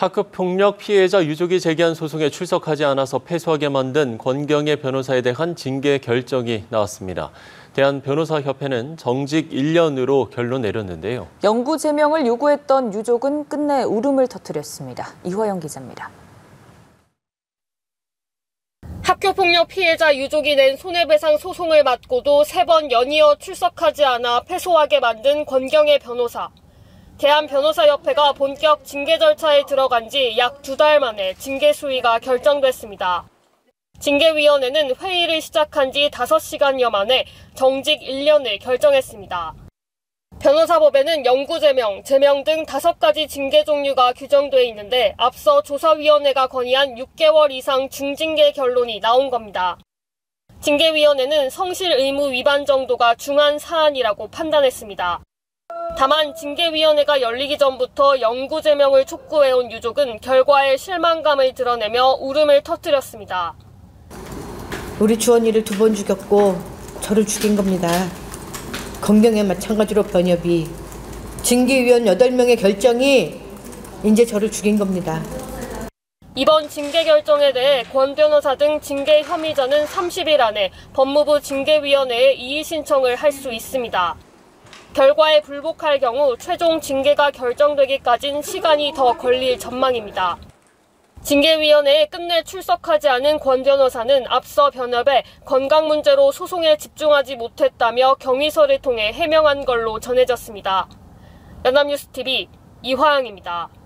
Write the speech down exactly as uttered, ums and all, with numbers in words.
학교폭력 피해자 유족이 제기한 소송에 출석하지 않아서 패소하게 만든 권경애 변호사에 대한 징계 결정이 나왔습니다. 대한변호사협회는 정직 일 년으로 결론 내렸는데요. 영구 제명을 요구했던 유족은 끝내 울음을 터뜨렸습니다. 이화영 기자입니다. 학교폭력 피해자 유족이 낸 손해배상 소송을 맡고도 세 번 연이어 출석하지 않아 패소하게 만든 권경애 변호사. 대한변호사협회가 본격 징계 절차에 들어간 지 약 두 달 만에 징계 수위가 결정됐습니다. 징계위원회는 회의를 시작한 지 다섯 시간여 만에 정직 일 년을 결정했습니다. 변호사법에는 영구 제명, 제명 등 다섯 가지 징계 종류가 규정돼 있는데 앞서 조사위원회가 건의한 육 개월 이상 중징계 결론이 나온 겁니다. 징계위원회는 성실 의무 위반 정도가 중한 사안이라고 판단했습니다. 다만 징계위원회가 열리기 전부터 영구 제명을 촉구해온 유족은 결과에 실망감을 드러내며 울음을 터뜨렸습니다. 우리 주원이를 두 번 죽였고 저를 죽인 겁니다. 권경애 마찬가지로 변협이 징계위원 여덟 명의 결정이 이제 저를 죽인 겁니다. 이번 징계 결정에 대해 권 변호사 등 징계 혐의자는 삼십 일 안에 법무부 징계위원회에 이의 신청을 할 수 있습니다. 결과에 불복할 경우 최종 징계가 결정되기까지는 시간이 더 걸릴 전망입니다. 징계위원회에 끝내 출석하지 않은 권 변호사는 앞서 변협에 건강 문제로 소송에 집중하지 못했다며 경위서를 통해 해명한 걸로 전해졌습니다. 연합뉴스티비 이화영입니다.